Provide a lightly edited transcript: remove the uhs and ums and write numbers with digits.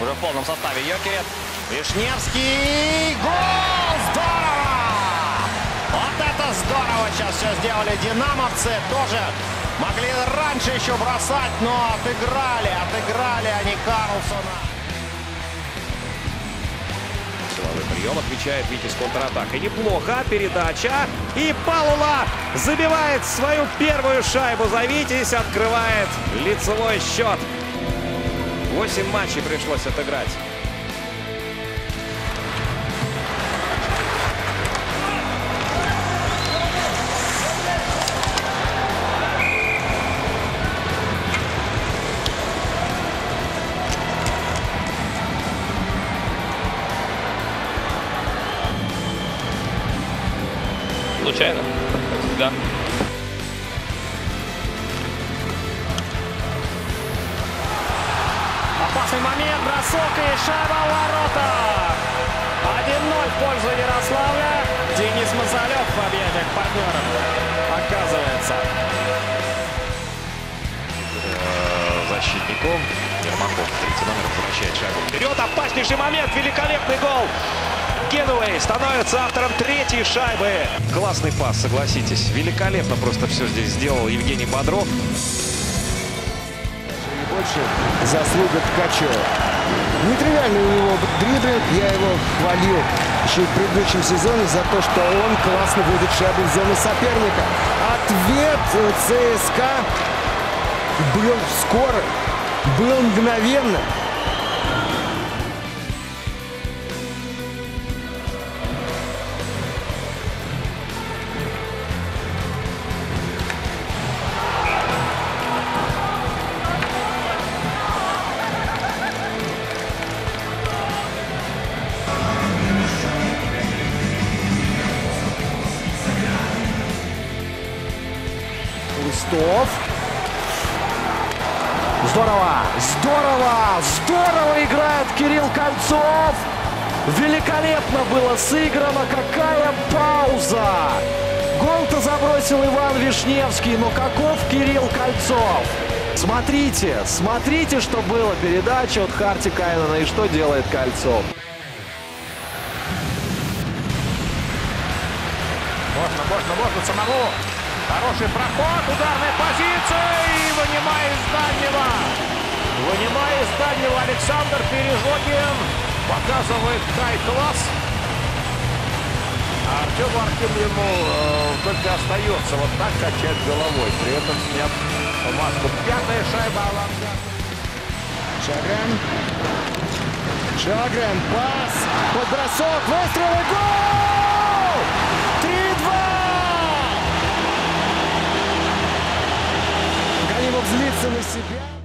Уже в полном составе Йокерит. Вишневский. Гол! Здорово! Вот это здорово! Сейчас все сделали динамовцы. Тоже могли раньше еще бросать, но отыграли. Отыграли они Карлссона. Силовой прием отвечает Витязь контратак. И неплохо. Передача. И Палола забивает свою первую шайбу за Витязь. Открывает лицевой счет. 8 матчей пришлось отыграть. Случайно? Да. Опасный момент, бросок и шайба в ворота. 1-0 в пользу Ярославля. Денис Масалёв в объятиях партнеров оказывается. Защитником Ерман, третий номер, возвращает шайбу вперед. Опаснейший момент, великолепный гол. Генуэй становится автором третьей шайбы. Классный пас, согласитесь. Великолепно просто все здесь сделал Евгений Бодров. И больше заслуга Ткачева. Нетривиальный у него дриблинг. Я его хвалил еще в предыдущем сезоне за то, что он классно вводит шайбу в зону соперника. Ответ ЦСКА был скоро, был мгновенно. Здорово, здорово, здорово играет Кирилл Кольцов. Великолепно было сыграно. Какая пауза. Гол-то забросил Иван Вишневский, но каков Кирилл Кольцов. Смотрите, смотрите, что было. Передача от Харти Кайнона. И что делает Кольцов. Можно самому. Хороший проход, ударная позиция, и вынимая из дальнего Александр Пережогин показывает хай-класс. Артём ему только остается вот так качать головой, при этом снят маску. Пятая шайба Алан Гарсов. Шагрен, пас, подбросок, выстрел и гол! 3-2! Злиться на себя.